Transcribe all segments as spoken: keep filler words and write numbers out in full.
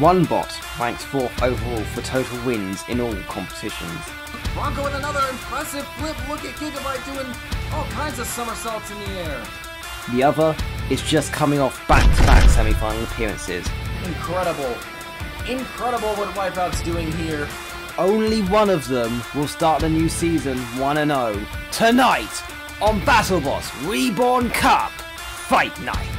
One bot ranks fourth overall for total wins in all competitions. Bronco with another impressive flip. Look at Gigabyte doing all kinds of somersaults in the air. The other is just coming off back-to-back semi-final appearances. Incredible. Incredible what Wipeout's doing here. Only one of them will start the new season one and oh tonight on BattleBots Reborn Cup Fight Night.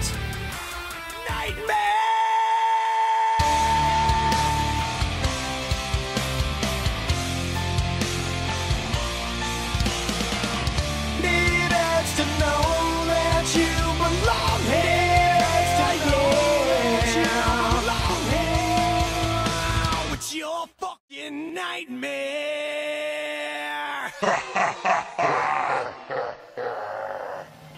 Nightmare! Nightmare!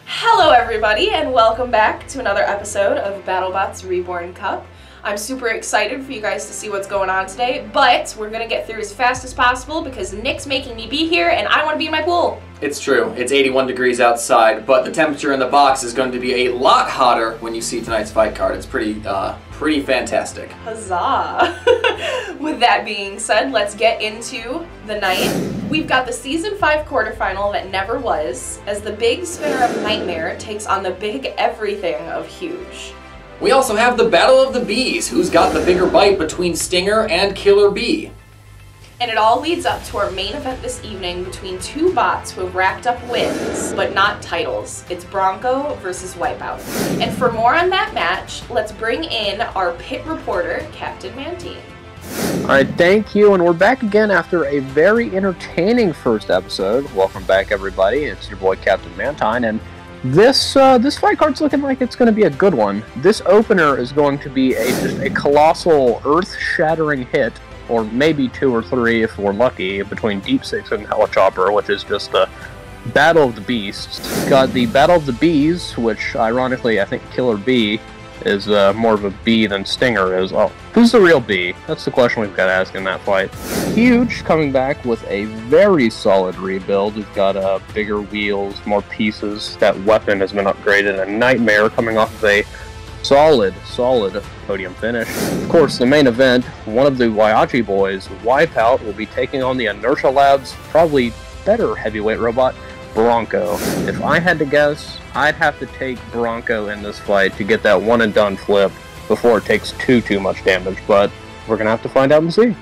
Hello everybody and welcome back to another episode of BattleBots Reborn Cup. I'm super excited for you guys to see what's going on today, but we're gonna get through as fast as possible because Nick's making me be here and I want to be in my pool. It's true. It's eighty-one degrees outside, but the temperature in the box is going to be a lot hotter when you see tonight's fight card. It's pretty, uh, pretty fantastic. Huzzah! With that being said, let's get into the night. We've got the Season five quarterfinal that never was, as the big spinner of Nightmare takes on the big everything of Huge. We also have the Battle of the Bees. Who's got the bigger bite between Stinger and Killer B? And it all leads up to our main event this evening between two bots who have racked up wins, but not titles. It's Bronco versus Wipeout. And for more on that match, let's bring in our pit reporter, Captain Mantine. Alright, thank you, and we're back again after a very entertaining first episode. Welcome back, everybody. It's your boy, Captain Mantine, and This uh, this fight card's looking like it's going to be a good one. This opener is going to be a, just a colossal, earth-shattering hit, or maybe two or three if we're lucky, between Deep Six and Helichopper, which is just a Battle of the Beasts. Got the Battle of the Bees, which ironically I think Killer B is uh, more of a bee than Stinger is. Oh, who's the real bee? That's the question we've got to ask in that fight. Huge coming back with a very solid rebuild. We've got uh, bigger wheels, more pieces. That weapon has been upgraded. And Nightmare coming off of a solid, solid podium finish. Of course, the main event, one of the Waiachi boys, Wipeout, will be taking on the Inertia Labs, probably better heavyweight robot, Bronco. If I had to guess, I'd have to take Bronco in this fight to get that one and done flip before it takes too, too much damage, but we're gonna have to find out and see.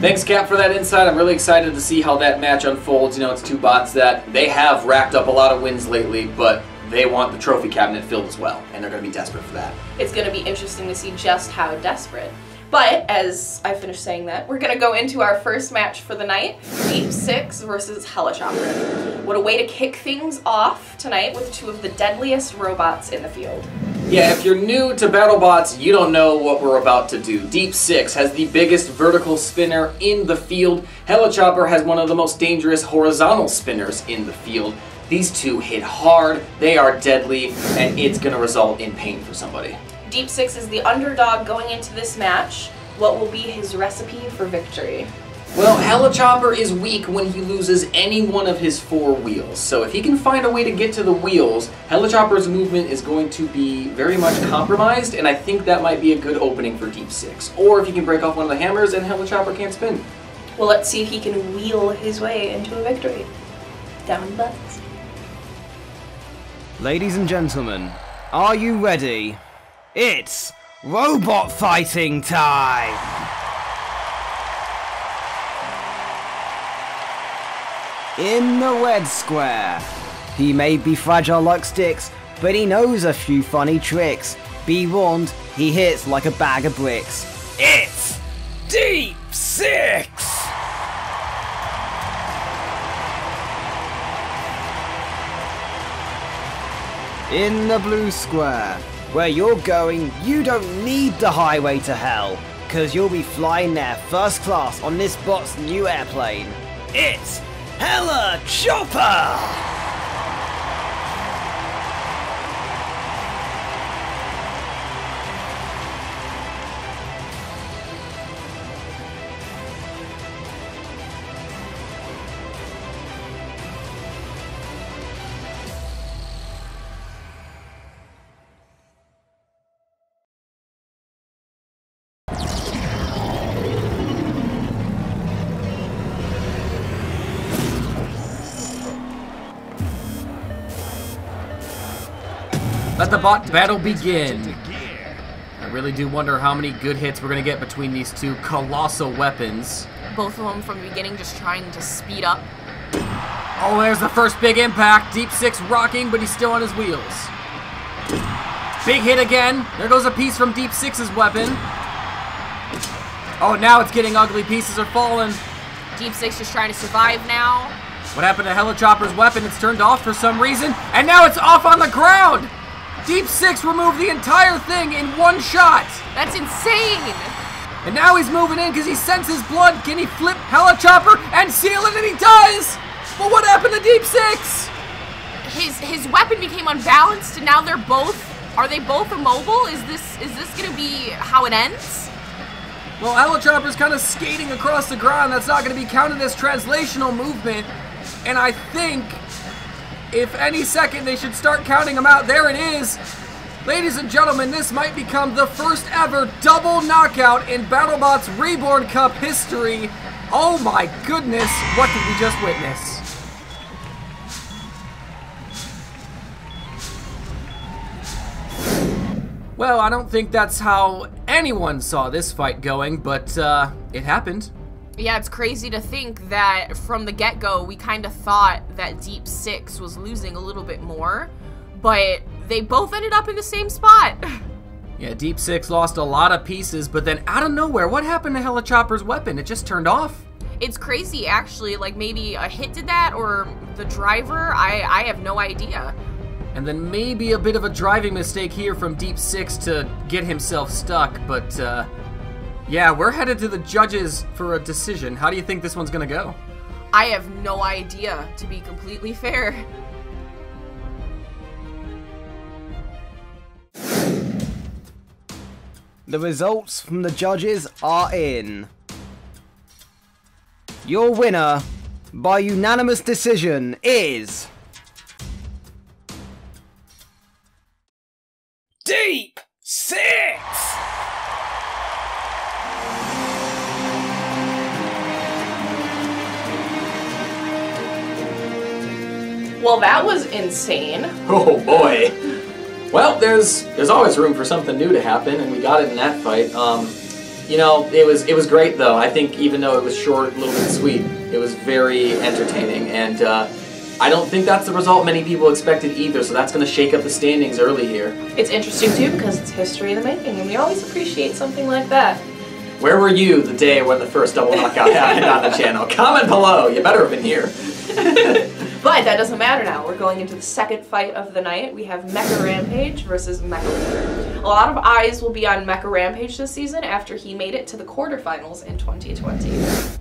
Thanks, Cap, for that insight. I'm really excited to see how that match unfolds. You know, it's two bots that they have racked up a lot of wins lately, but they want the trophy cabinet filled as well, and they're gonna be desperate for that. It's gonna be interesting to see just how desperate. But, as I finish saying that, we're going to go into our first match for the night, Deep Six versus Helichopper. What a way to kick things off tonight with two of the deadliest robots in the field. Yeah, if you're new to BattleBots, you don't know what we're about to do. Deep Six has the biggest vertical spinner in the field. Helichopper has one of the most dangerous horizontal spinners in the field. These two hit hard, they are deadly, and it's going to result in pain for somebody. Deep Six is the underdog going into this match. What will be his recipe for victory? Well, Helichopper is weak when he loses any one of his four wheels. So if he can find a way to get to the wheels, Helichopper's movement is going to be very much compromised, and I think that might be a good opening for Deep Six. Or if he can break off one of the hammers and Helichopper can't spin. Well, let's see if he can wheel his way into a victory. Down butts. Ladies and gentlemen, are you ready? It's robot fighting time! In the red square. He may be fragile like sticks, but he knows a few funny tricks. Be warned, he hits like a bag of bricks. It's Deep Six! In the blue square. Where you're going, you don't need the highway to hell, cause you'll be flying there first class on this bot's new airplane. It's Helichopper! the bot battle begin. I really do wonder how many good hits we're going to get between these two colossal weapons. Both of them from the beginning just trying to speed up. Oh, there's the first big impact. Deep Six rocking, but he's still on his wheels. Big hit again. There goes a piece from Deep Six's weapon. Oh, now it's getting ugly. Pieces are falling. Deep Six is trying to survive now. What happened to Helichopper's weapon? It's turned off for some reason, and now it's off on the ground! Deep Six removed the entire thing in one shot! That's insane! And now he's moving in because he senses blood. Can he flip Helichopper and seal it? And he does! But what happened to Deep Six? His his weapon became unbalanced, and now they're both... Are they both immobile? Is this, is this going to be how it ends? Well, Helichopper's kind of skating across the ground. That's not going to be counted as translational movement. And I think, if any second, they should start counting them out. There it is. Ladies and gentlemen, this might become the first ever double knockout in BattleBots Reborn Cup history. Oh my goodness, what did we just witness? Well, I don't think that's how anyone saw this fight going, but uh, it happened. Yeah, it's crazy to think that from the get-go, we kind of thought that Deep Six was losing a little bit more, but they both ended up in the same spot. Yeah, Deep Six lost a lot of pieces, but then out of nowhere, what happened to Helichopper's weapon? It just turned off. It's crazy, actually. Like, maybe a hit did that, or the driver? I, I have no idea. And then maybe a bit of a driving mistake here from Deep Six to get himself stuck, but... Uh, Yeah, we're headed to the judges for a decision. How do you think this one's gonna go? I have no idea, to be completely fair. The results from the judges are in. Your winner, by unanimous decision, is... Deep Six! Well, that was insane. Oh boy. Well, there's there's always room for something new to happen, and we got it in that fight. Um, you know, it was it was great though. I think even though it was short, a little bit sweet, it was very entertaining, and uh, I don't think that's the result many people expected either. So that's going to shake up the standings early here. It's interesting too because it's history in the making, and we always appreciate something like that. Where were you the day when the first double knockout happened on the channel? Comment below. You better have been here. But that doesn't matter now. We're going into the second fight of the night. We have Mecha Rampage versus Mechavore. A lot of eyes will be on Mecha Rampage this season after he made it to the quarterfinals in twenty twenty.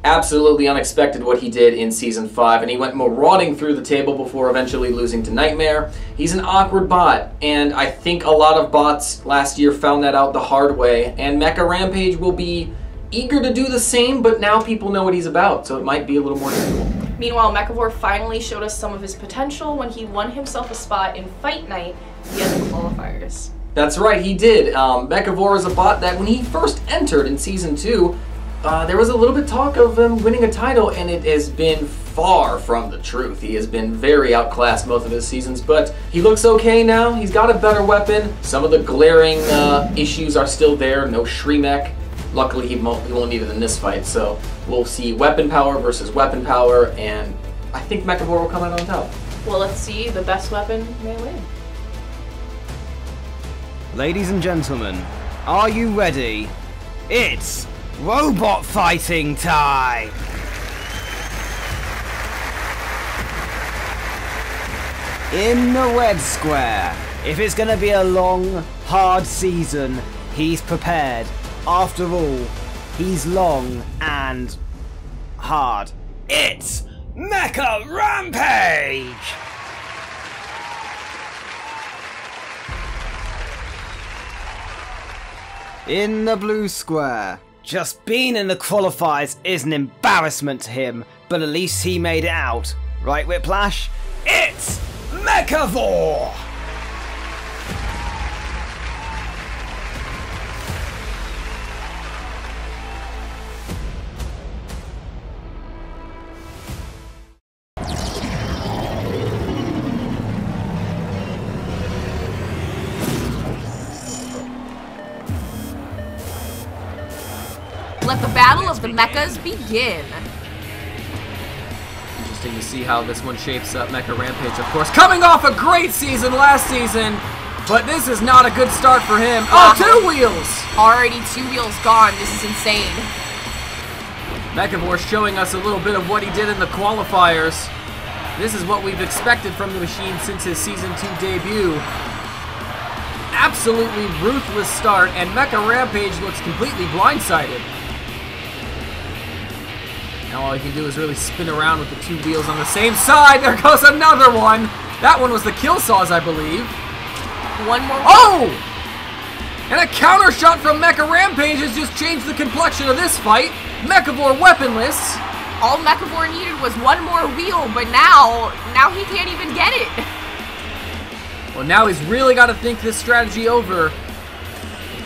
Absolutely unexpected what he did in season five, and he went marauding through the table before eventually losing to Nightmare. He's an awkward bot, and I think a lot of bots last year found that out the hard way, and Mecha Rampage will be eager to do the same, but now people know what he's about, so it might be a little more difficult. Meanwhile, Mechavore finally showed us some of his potential when he won himself a spot in Fight Night via the qualifiers. That's right, he did. Um, Mechavore is a bot that when he first entered in Season two, uh, there was a little bit talk of him winning a title, and it has been far from the truth. He has been very outclassed most of his seasons, but he looks okay now. He's got a better weapon. Some of the glaring uh, issues are still there, no Shrimek. Luckily, he won't need it in this fight, so we'll see weapon power versus weapon power, and I think Mechavore will come out on top. Well, let's see. The best weapon may win. Ladies and gentlemen, are you ready? It's robot fighting time! In the red square, if it's going to be a long, hard season, he's prepared. After all, he's long and hard. It's Mecha Rampage! In the blue square. Just being in the qualifiers is an embarrassment to him, but at least he made it out. Right, Whiplash? It's Mechavore! let the battle of the mechas begin. Interesting to see how this one shapes up. Mecha Rampage, of course, coming off a great season last season, but this is not a good start for him. Wow. Oh, two wheels! Already two wheels gone. This is insane. Mechavore showing us a little bit of what he did in the qualifiers. This is what we've expected from the machine since his season two debut. Absolutely ruthless start, and Mecha Rampage looks completely blindsided. Now all he can do is really spin around with the two wheels on the same side. There goes another one. That one was the kill saws, I believe. One more. Oh! And a counter shot from Mecha Rampage has just changed the complexion of this fight. Mechavore weaponless. All Mechavore needed was one more wheel, but now, now he can't even get it. Well, now he's really got to think this strategy over.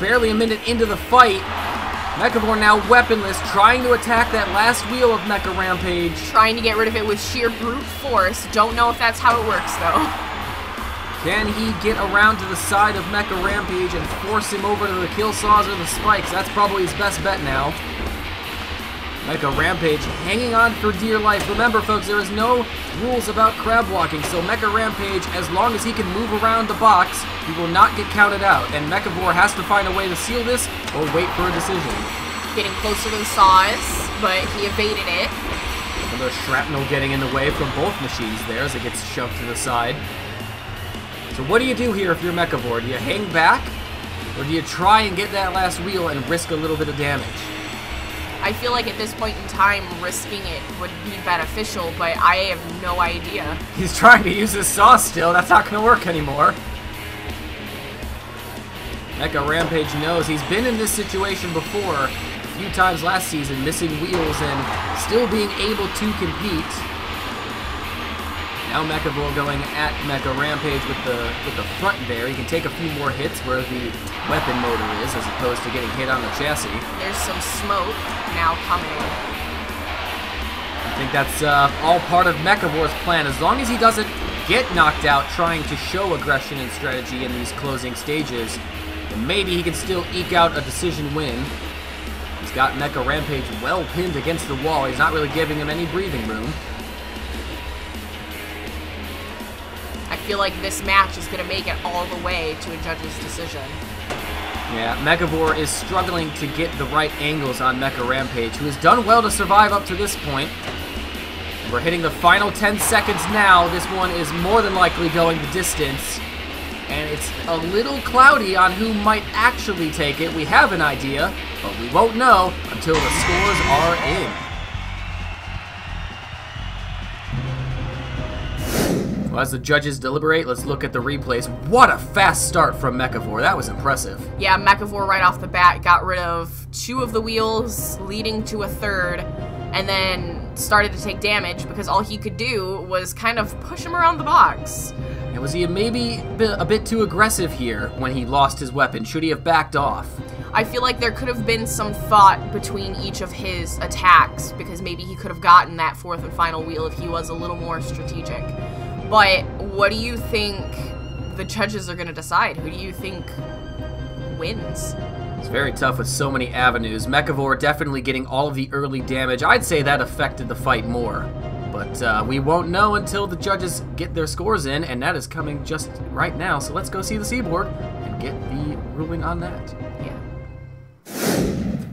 Barely a minute into the fight. Mechavore now weaponless, trying to attack that last wheel of Mecha Rampage. Trying to get rid of it with sheer brute force. Don't know if that's how it works, though. Can he get around to the side of Mecha Rampage and force him over to the kill saws or the spikes? That's probably his best bet now. Mecha Rampage hanging on for dear life. Remember, folks, there is no rules about crab walking, so Mecha Rampage, as long as he can move around the box, he will not get counted out, and Mechavore has to find a way to seal this or wait for a decision. Getting closer to the saws, but he evaded it. Another shrapnel getting in the way from both machines there as it gets shoved to the side. So what do you do here if you're Mechavore? Do you hang back, or do you try and get that last wheel and risk a little bit of damage? I feel like at this point in time, risking it would be beneficial, but I have no idea. He's trying to use his saw still. That's not going to work anymore. Mecha Rampage knows he's been in this situation before a few times last season, missing wheels and still being able to compete. Now Mechavore going at Mecha Rampage with the, with the front there. He can take a few more hits where the weapon motor is, as opposed to getting hit on the chassis. There's some smoke now coming. I think that's uh, all part of Mechavore's plan. As long as he doesn't get knocked out trying to show aggression and strategy in these closing stages, then maybe he can still eke out a decision win. He's got Mecha Rampage well pinned against the wall. He's not really giving him any breathing room. I feel like this match is going to make it all the way to a judge's decision. Yeah, Mechavore is struggling to get the right angles on Mecha Rampage, who has done well to survive up to this point. We're hitting the final ten seconds now. This one is more than likely going the distance. And it's a little cloudy on who might actually take it. We have an idea, but we won't know until the scores are in. Well, as the judges deliberate, let's look at the replays. What a fast start from Mechavore. That was impressive. Yeah, Mechavore right off the bat got rid of two of the wheels, leading to a third, and then started to take damage because all he could do was kind of push him around the box. And was he maybe a bit too aggressive here when he lost his weapon? Should he have backed off? I feel like there could have been some thought between each of his attacks, because maybe he could have gotten that fourth and final wheel if he was a little more strategic. But what do you think the judges are going to decide? Who do you think wins? It's very tough with so many avenues. Mechavore definitely getting all of the early damage. I'd say that affected the fight more. But uh, we won't know until the judges get their scores in, and that is coming just right now. So let's go see the Seaborg and get the ruling on that. Yeah.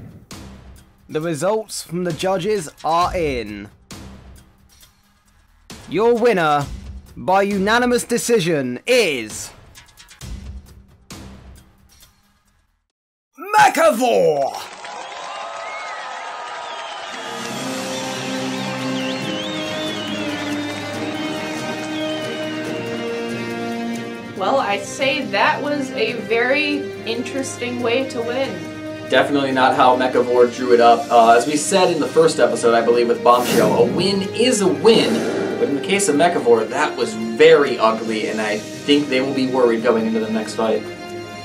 The results from the judges are in. Your winner, by unanimous decision, is Mechavore! Well, I say that was a very interesting way to win. Definitely not how Mechavore drew it up. Uh, as we said in the first episode, I believe, with Bombshell, a win is a win. But in the case of Mechavore, that was very ugly, and I think they will be worried going into the next fight.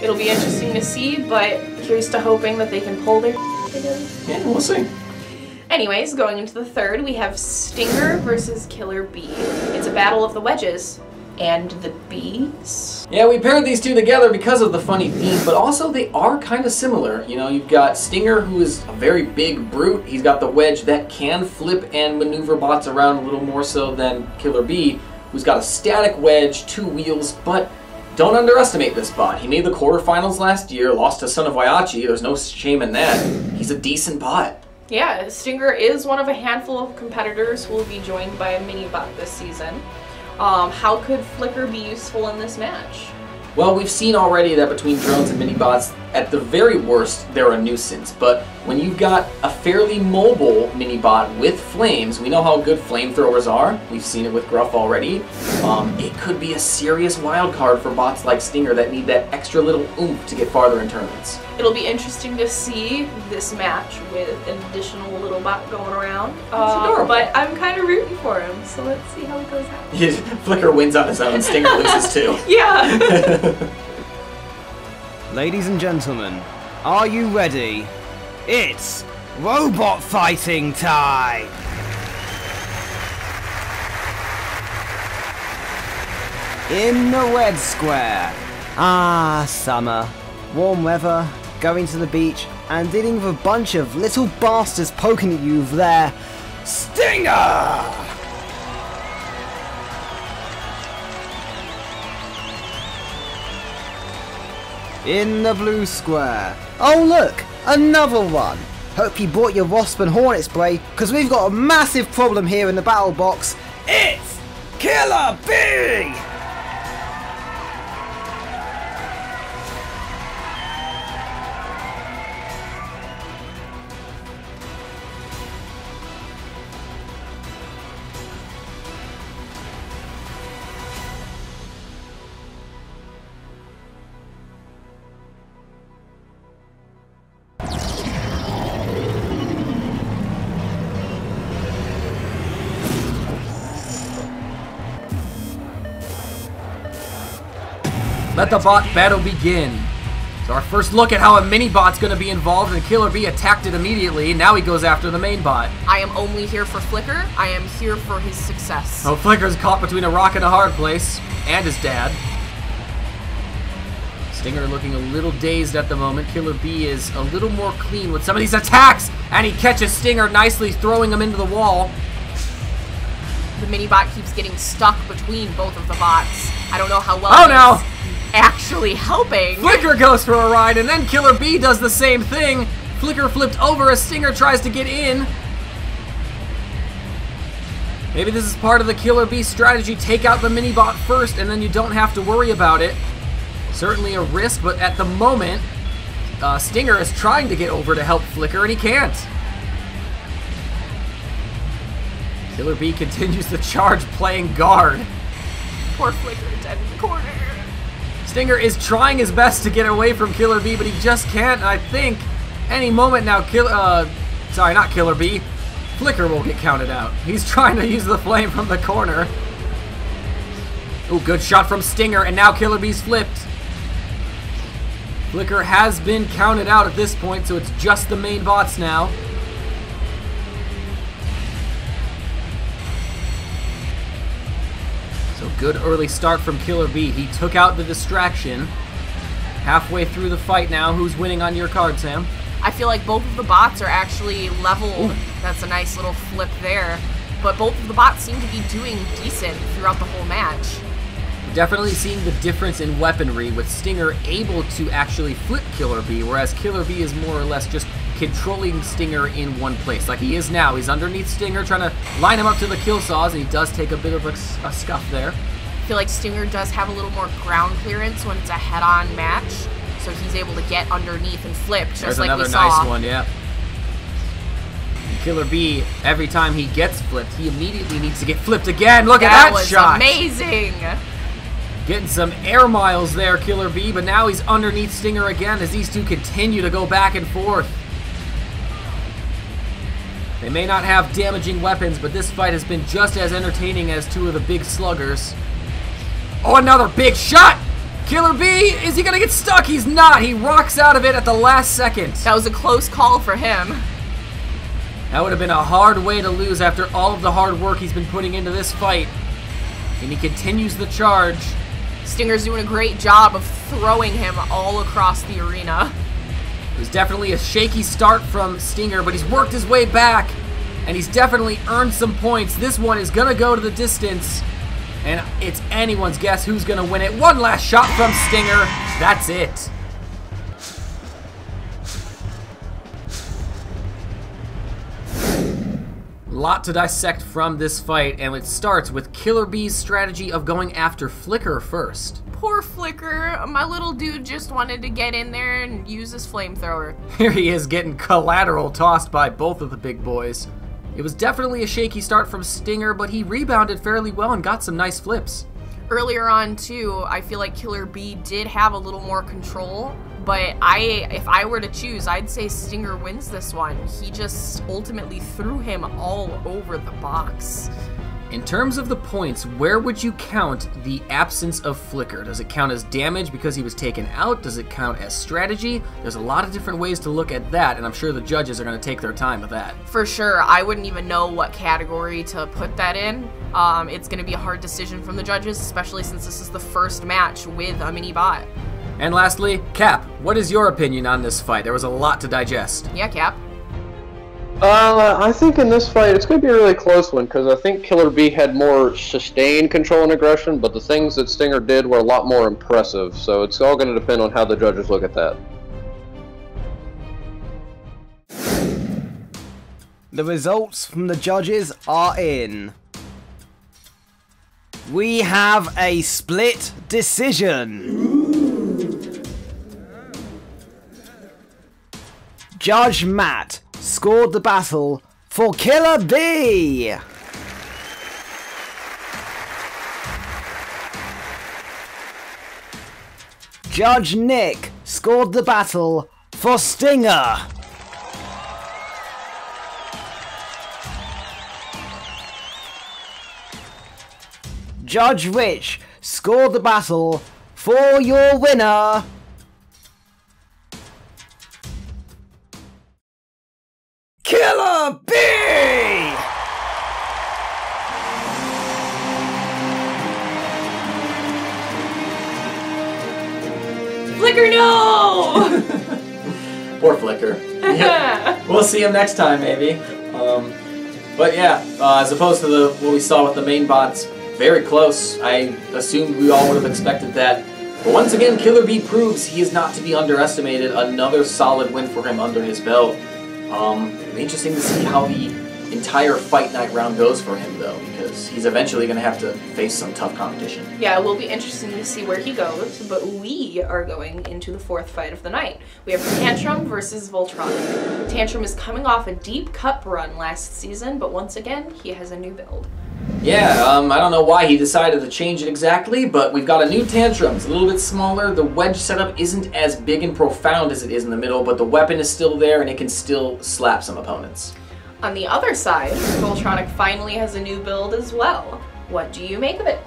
It'll be interesting to see, but here's to hoping that they can pull their together. Yeah, we'll see. Anyways, going into the third, we have Stinger versus Killer B. It's a battle of the wedges. and the bees. Yeah, we paired these two together because of the funny theme, but also they are kind of similar. You know, you've got Stinger, who is a very big brute. He's got the wedge that can flip and maneuver bots around a little more so than Killer B, who's got a static wedge, two wheels, but don't underestimate this bot. He made the quarterfinals last year, lost to Son of Waiachi. There's no shame in that. He's a decent bot. Yeah, Stinger is one of a handful of competitors who will be joined by a mini bot this season. Um, how could Flicker be useful in this match? Well, we've seen already that between drones and minibots, at the very worst, they're a nuisance. But when you've got a fairly mobile minibot with flames, we know how good flamethrowers are. We've seen it with Gruff already. Um, it could be a serious wild card for bots like Stinger that need that extra little oomph to get farther in tournaments. It'll be interesting to see this match with an additional little bot going around. Uh, but I'm kind of rooting for him, so let's see how it goes out. Flicker wins on his own, Stinger loses too. Yeah. Ladies and gentlemen, are you ready? It's robot fighting time! In the red square. Ah, summer. Warm weather, going to the beach, and dealing with a bunch of little bastards poking at you with their Stinger! In the blue square. Oh look, another one. Hope you bought your Wasp and Hornet spray, because we've got a massive problem here in the battle box. It's Killer B! Let the bot battle begin. So our first look at how a mini bot's gonna be involved, and Killer B attacked it immediately. Now he goes after the main bot. I am only here for Flicker. I am here for his success. Oh, Flicker's caught between a rock and a hard place, and his dad. Stinger looking a little dazed at the moment. Killer B is a little more clean with some of these attacks, and he catches Stinger nicely, throwing him into the wall. The mini bot keeps getting stuck between both of the bots. I don't know how well. Oh no! Actually helping. Flicker goes for a ride, and then Killer B does the same thing. Flicker flipped over as Stinger tries to get in. Maybe this is part of the Killer B strategy. Take out the minibot first, and then you don't have to worry about it. Certainly a risk, but at the moment, uh, Stinger is trying to get over to help Flicker, and he can't. Killer B continues the charge, playing guard. Poor Flicker dead in the corner. Stinger is trying his best to get away from Killer B, but he just can't. And I think any moment now, Kill, uh, sorry, not Killer B, Flicker will get counted out. He's trying to use the flame from the corner. Ooh, good shot from Stinger, and now Killer B's flipped. Flicker has been counted out at this point, so it's just the main bots now. Good early start from Killer B. He took out the distraction. Halfway through the fight now, who's winning on your card, Sam? I feel like both of the bots are actually level. Ooh. That's a nice little flip there. But both of the bots seem to be doing decent throughout the whole match. Definitely seeing the difference in weaponry, with Stinger able to actually flip Killer B, whereas Killer B is more or less just controlling Stinger in one place, like he is now. He's underneath Stinger, trying to line him up to the kill saws, and he does take a bit of a, a scuff there. I feel like Stinger does have a little more ground clearance when it's a head-on match, so he's able to get underneath and flip, just There's like another we saw. Nice one, yeah. Killer B, every time he gets flipped, he immediately needs to get flipped again. Look that at that shot! That was amazing! Getting some air miles there, Killer B, but now he's underneath Stinger again as these two continue to go back and forth. They may not have damaging weapons, but this fight has been just as entertaining as two of the big sluggers. Oh, another big shot! Killer B, is he gonna get stuck? He's not! He rocks out of it at the last second. That was a close call for him. That would have been a hard way to lose after all of the hard work he's been putting into this fight. and he continues the charge. Stinger's doing a great job of throwing him all across the arena. It was definitely a shaky start from Stinger, but he's worked his way back, and he's definitely earned some points. This one is going to go to the distance, and it's anyone's guess who's going to win it. One last shot from Stinger. That's it. Lot to dissect from this fight, and it starts with Killer B's strategy of going after Flicker first. Poor Flicker, my little dude just wanted to get in there and use his flamethrower. Here he is getting collateral tossed by both of the big boys. It was definitely a shaky start from Stinger, but he rebounded fairly well and got some nice flips. Earlier on too, I feel like Killer B did have a little more control, but I, if I were to choose, I'd say Stinger wins this one. He just ultimately threw him all over the box. In terms of the points, where would you count the absence of Flicker? Does it count as damage because he was taken out? Does it count as strategy? There's a lot of different ways to look at that, and I'm sure the judges are going to take their time with that. For sure. I wouldn't even know what category to put that in. Um, it's going to be a hard decision from the judges, especially since this is the first match with a mini-bot. And lastly, Cap, what is your opinion on this fight? There was a lot to digest. Yeah, Cap. Uh, I think in this fight, it's going to be a really close one, because I think Killer B had more sustained control and aggression, but the things that Stinger did were a lot more impressive, so it's all going to depend on how the judges look at that. The results from the judges are in. We have a split decision. Judge Matt scored the battle for Killer B. Judge Nick scored the battle for Stinger. Judge Rich scored the battle for your winner, Killer B! Flicker, no! Poor Flicker. Yeah. We'll see him next time, maybe. Um, but yeah, uh, as opposed to the what we saw with the main bots, very close. I assumed we all would have expected that. But once again, Killer B proves he is not to be underestimated. Another solid win for him under his belt. Um, it'll be interesting to see how the entire Fight Night round goes for him, though, because he's eventually going to have to face some tough competition. Yeah, it will be interesting to see where he goes, but we are going into the fourth fight of the night. We have Tantrum versus Voltronic. Tantrum is coming off a deep cup run last season, but once again, he has a new build. Yeah, um, I don't know why he decided to change it exactly, but we've got a new Tantrum. It's a little bit smaller. The wedge setup isn't as big and profound as it is in the middle, but the weapon is still there and it can still slap some opponents. On the other side, Voltronic finally has a new build as well. What do you make of it?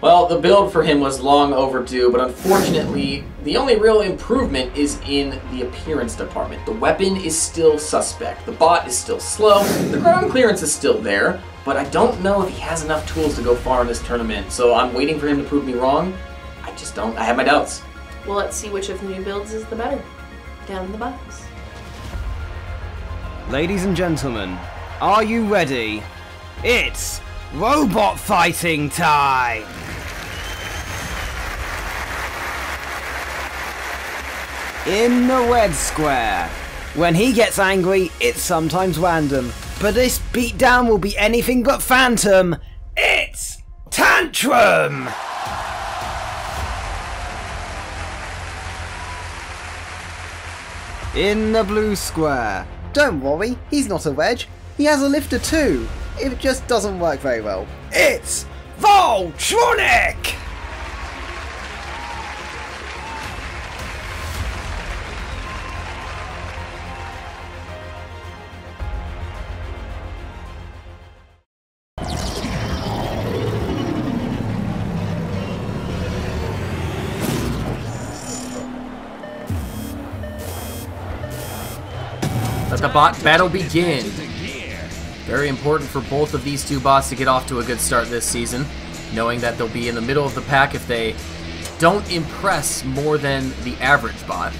Well, the build for him was long overdue, but unfortunately, the only real improvement is in the appearance department. The weapon is still suspect, the bot is still slow, the ground clearance is still there, but I don't know if he has enough tools to go far in this tournament, so I'm waiting for him to prove me wrong. I just don't, I have my doubts. Well, let's see which of the new builds is the better. Down in the box. Ladies and gentlemen, are you ready? It's robot fighting time! In the red square. When he gets angry, it's sometimes random, but this beatdown will be anything but phantom. It's Tantrum! In the blue square. Don't worry, he's not a wedge. He has a lifter too. It just doesn't work very well. It's Voltronic! Let the bot battle begin. Very important for both of these two bots to get off to a good start this season. knowing that they'll be in the middle of the pack if they don't impress more than the average bot.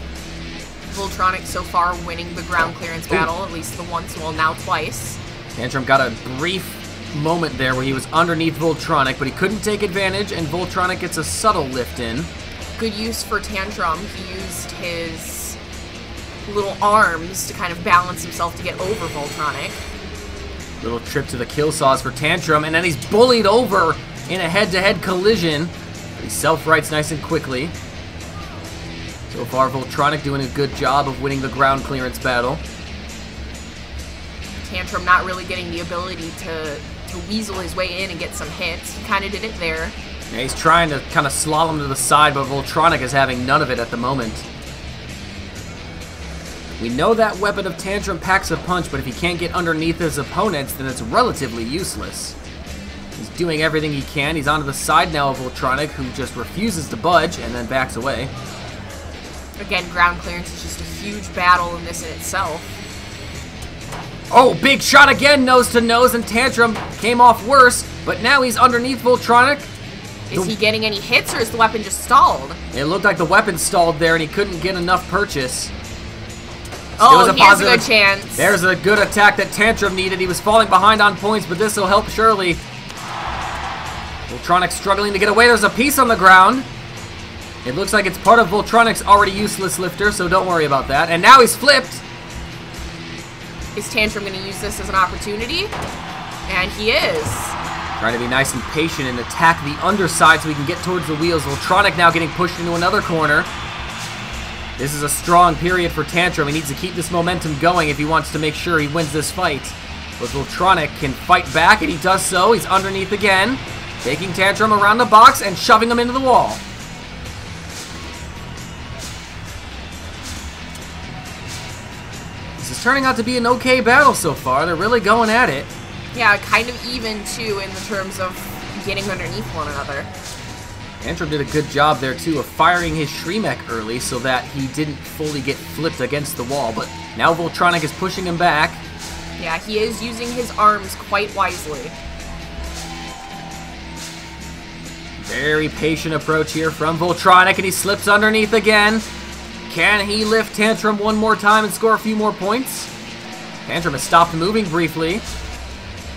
Voltronic so far winning the ground clearance battle, at least the once, well now twice. Tantrum got a brief moment there where he was underneath Voltronic, but he couldn't take advantage, and Voltronic gets a subtle lift in. Good use for Tantrum. He used his little arms to kind of balance himself to get over Voltronic. Little trip to the kill saws for Tantrum, and then he's bullied over in a head-to-head collision. He self-rights nice and quickly. So far, Voltronic doing a good job of winning the ground clearance battle. Tantrum not really getting the ability to, to weasel his way in and get some hits. He kind of did it there. Yeah, he's trying to kind of slalom to the side, but Voltronic is having none of it at the moment. We know that weapon of Tantrum packs a punch, but if he can't get underneath his opponents, then it's relatively useless. He's doing everything he can. He's onto the side now of Voltronic, who just refuses to budge and then backs away. Again, ground clearance is just a huge battle in this in itself. Oh, big shot again, nose to nose, and Tantrum came off worse, but now he's underneath Voltronic. Is the... he getting any hits, or is the weapon just stalled? It looked like the weapon stalled there, and he couldn't get enough purchase. Oh, was a he positive... has a good chance. There's a good attack that Tantrum needed. He was falling behind on points, but this will help surely. Voltronic struggling to get away. There's a piece on the ground. It looks like it's part of Voltronic's already useless lifter, so don't worry about that. And now he's flipped. Is Tantrum going to use this as an opportunity? And he is. Trying to be nice and patient and attack the underside so we can get towards the wheels. Voltronic now getting pushed into another corner. This is a strong period for Tantrum. He needs to keep this momentum going if he wants to make sure he wins this fight. But Voltronic can fight back, and he does so. He's underneath again, taking Tantrum around the box and shoving him into the wall. It's turning out to be an okay battle so far. They're really going at it. Yeah, kind of even, too, in the terms of getting underneath one another. Tantrum did a good job there, too, of firing his Shremek early so that he didn't fully get flipped against the wall. But now Voltronic is pushing him back. Yeah, he is using his arms quite wisely. Very patient approach here from Voltronic, and he slips underneath again. Can he lift Tantrum one more time and score a few more points? Tantrum has stopped moving briefly.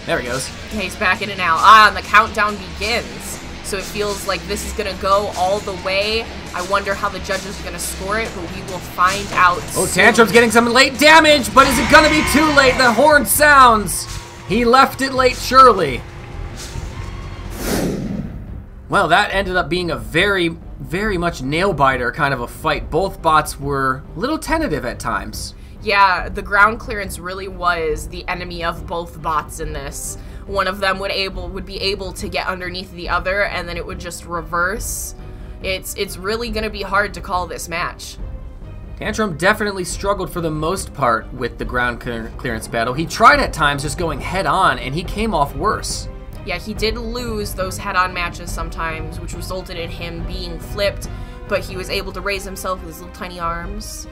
There he goes. Okay, he's back in and out. Ah, and the countdown begins. So it feels like this is going to go all the way. I wonder how the judges are going to score it, but we will find out soon. Oh, Tantrum's getting some late damage, but is it going to be too late? The horn sounds. He left it late, surely. Well, that ended up being a very... very much nail-biter kind of a fight. Both bots were a little tentative at times. Yeah, the ground clearance really was the enemy of both bots in this. One of them would able would be able to get underneath the other, and then it would just reverse. It's, it's really going to be hard to call this match. Tantrum definitely struggled for the most part with the ground clear clearance battle. He tried at times just going head-on, and he came off worse. Yeah, he did lose those head-on matches sometimes, which resulted in him being flipped, but he was able to raise himself with his little tiny arms.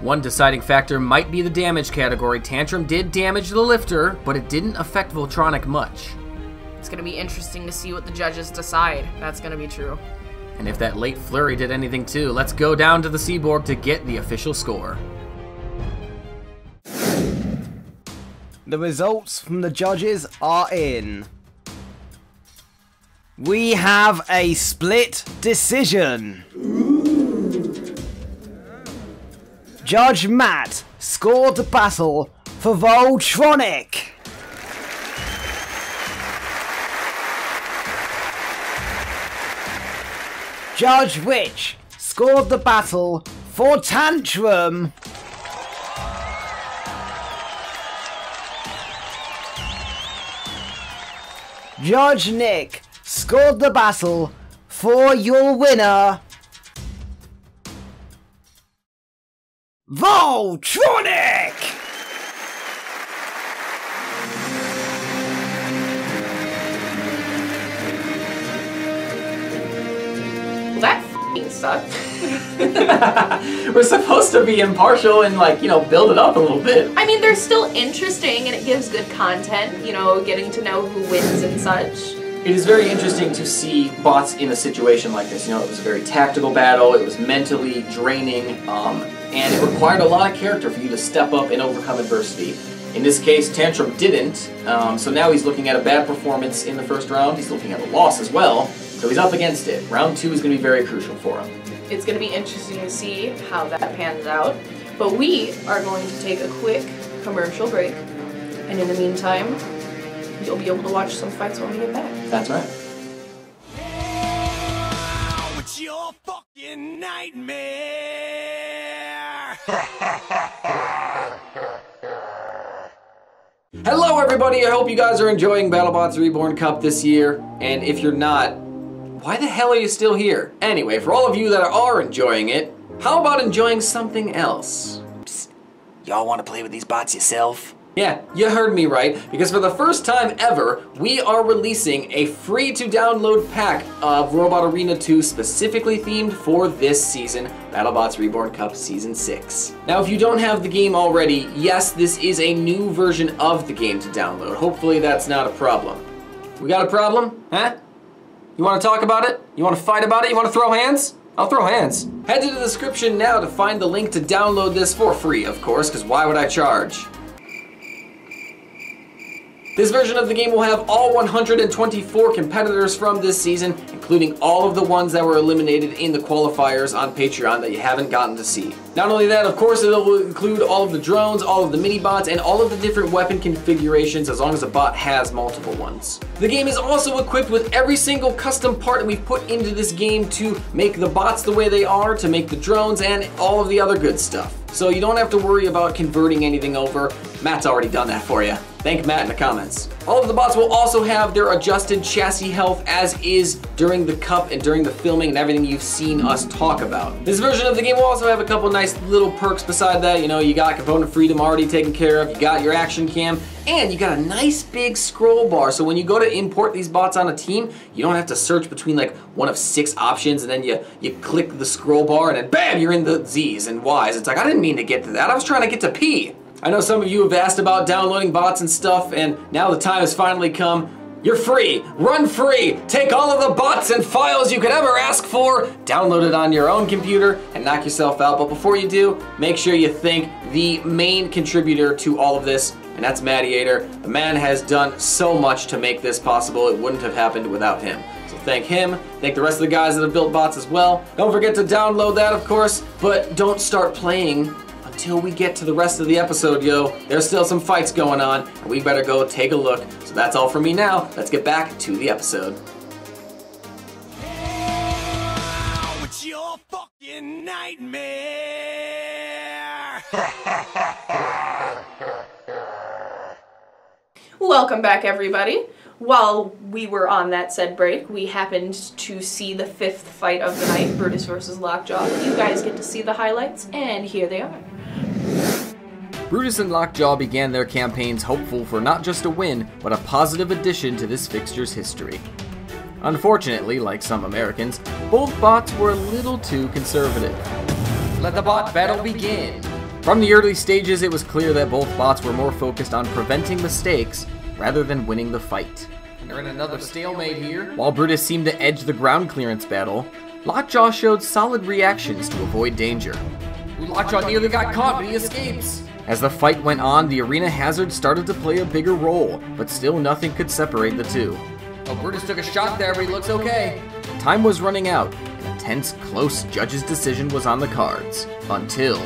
One deciding factor might be the damage category. Tantrum did damage the lifter, but it didn't affect Voltronic much. It's going to be interesting to see what the judges decide. That's going to be true. And if that late flurry did anything too, let's go down to the Seaborg to get the official score. The results from the judges are in. We have a split decision. Ooh. Judge Matt scored the battle for Voltronic. Judge Witch scored the battle for Tantrum. Judge Nick scored the battle for your winner, Voltronic! Well, that f***ing sucked. We're supposed to be impartial and, like, you know, build it up a little bit. I mean, they're still interesting and it gives good content, you know, getting to know who wins and such. It is very interesting to see bots in a situation like this. You know, it was a very tactical battle, it was mentally draining, um, and it required a lot of character for you to step up and overcome adversity. In this case, Tantrum didn't, um, so now he's looking at a bad performance in the first round, he's looking at a loss as well, so he's up against it. Round two is going to be very crucial for him. It's going to be interesting to see how that pans out, but we are going to take a quick commercial break, and in the meantime, you'll be able to watch some fights when we get back. That's right. Now it's your fucking nightmare! Hello everybody, I hope you guys are enjoying BattleBots Reborn Cup this year, and if you're not, why the hell are you still here? Anyway, for all of you that are enjoying it, how about enjoying something else? Psst, y'all want to play with these bots yourself? Yeah, you heard me right, because for the first time ever, we are releasing a free-to-download pack of Robot Arena two specifically themed for this season, BattleBots Reborn Cup Season six. Now, if you don't have the game already, yes, this is a new version of the game to download. Hopefully that's not a problem. We got a problem? Huh? You want to talk about it? You want to fight about it? You want to throw hands? I'll throw hands. Head to the description now to find the link to download this for free, of course, because why would I charge? This version of the game will have all one hundred twenty-four competitors from this season, including all of the ones that were eliminated in the qualifiers on Patreon that you haven't gotten to see. Not only that, of course, it will include all of the drones, all of the mini-bots, and all of the different weapon configurations as long as a bot has multiple ones. The game is also equipped with every single custom part that we've put into this game to make the bots the way they are, to make the drones, and all of the other good stuff. So you don't have to worry about converting anything over. Matt's already done that for you. Thank Matt in the comments. All of the bots will also have their adjusted chassis health as is during the cup and during the filming and everything you've seen us talk about. This version of the game will also have a couple nice little perks beside that. You know, you got component freedom already taken care of, you got your action cam, and you got a nice big scroll bar. So when you go to import these bots on a team, you don't have to search between like one of six options and then you, you click the scroll bar and then bam, you're in the Z's and Y's. It's like, I didn't mean to get to that, I was trying to get to P. I know some of you have asked about downloading bots and stuff, and now the time has finally come. You're free, run free, take all of the bots and files you could ever ask for, download it on your own computer, and knock yourself out. But before you do, make sure you thank the main contributor to all of this, and that's Mattiator. The man has done so much to make this possible, it wouldn't have happened without him. Thank him, thank the rest of the guys that have built bots as well. Don't forget to download that, of course, but don't start playing until we get to the rest of the episode, yo. There's still some fights going on, and we better go take a look. So that's all for me now. Let's get back to the episode. Now it's your fucking nightmare! Welcome back, everybody. While we were on that said break, we happened to see the fifth fight of the night, Brutus versus Lockjaw. You guys get to see the highlights, and here they are. Brutus and Lockjaw began their campaigns hopeful for not just a win, but a positive addition to this fixture's history. Unfortunately, like some Americans, both bots were a little too conservative. Let the bot battle begin! From the early stages, it was clear that both bots were more focused on preventing mistakes rather than winning the fight. They're in another stalemate here. While Brutus seemed to edge the ground clearance battle, Lockjaw showed solid reactions to avoid danger. Lockjaw nearly got caught, but he escapes. As the fight went on, the arena hazard started to play a bigger role, but still nothing could separate the two. Oh, Brutus took a shot there, but he looks okay. Time was running out, and a tense, close judge's decision was on the cards. Until...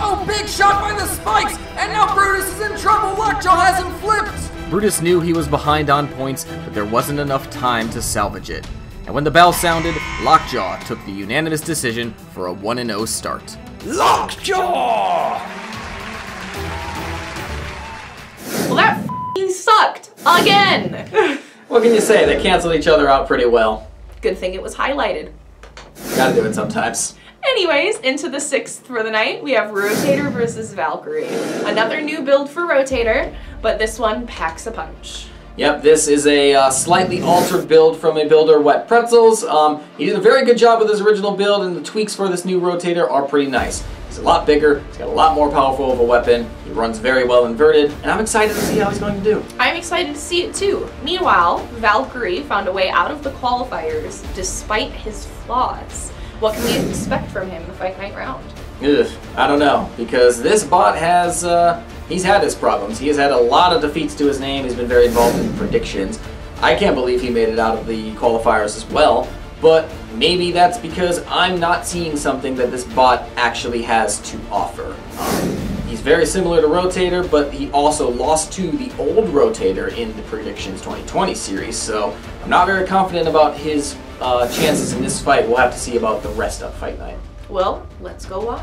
oh, big shot by the spikes! And now Brutus is in trouble! Lockjaw has him flipped! Brutus knew he was behind on points, but there wasn't enough time to salvage it. And when the bell sounded, Lockjaw took the unanimous decision for a one and oh start. Lockjaw! Well, that f***ing sucked! Again! What can you say? They canceled each other out pretty well. Good thing it was highlighted. Gotta do it sometimes. Anyways, into the sixth for the night, we have Rotator versus Valkyrie. Another new build for Rotator, but this one packs a punch. Yep, this is a uh, slightly altered build from a builder, Wet Pretzels. Um, he did a very good job with his original build, and the tweaks for this new Rotator are pretty nice. He's a lot bigger, he's got a lot more powerful of a weapon, he runs very well inverted, and I'm excited to see how he's going to do. I'm excited to see it too. Meanwhile, Valkyrie found a way out of the qualifiers despite his flaws. What can we expect from him in the fight night round? Ugh, I don't know, because this bot has, uh, he's had his problems. He has had a lot of defeats to his name, he's been very involved in predictions. I can't believe he made it out of the qualifiers as well, but maybe that's because I'm not seeing something that this bot actually has to offer. Um, he's very similar to Rotator, but he also lost to the old Rotator in the Predictions twenty twenty series, so I'm not very confident about his uh, chances in this fight. We'll have to see about the rest of Fight Night. Well, let's go watch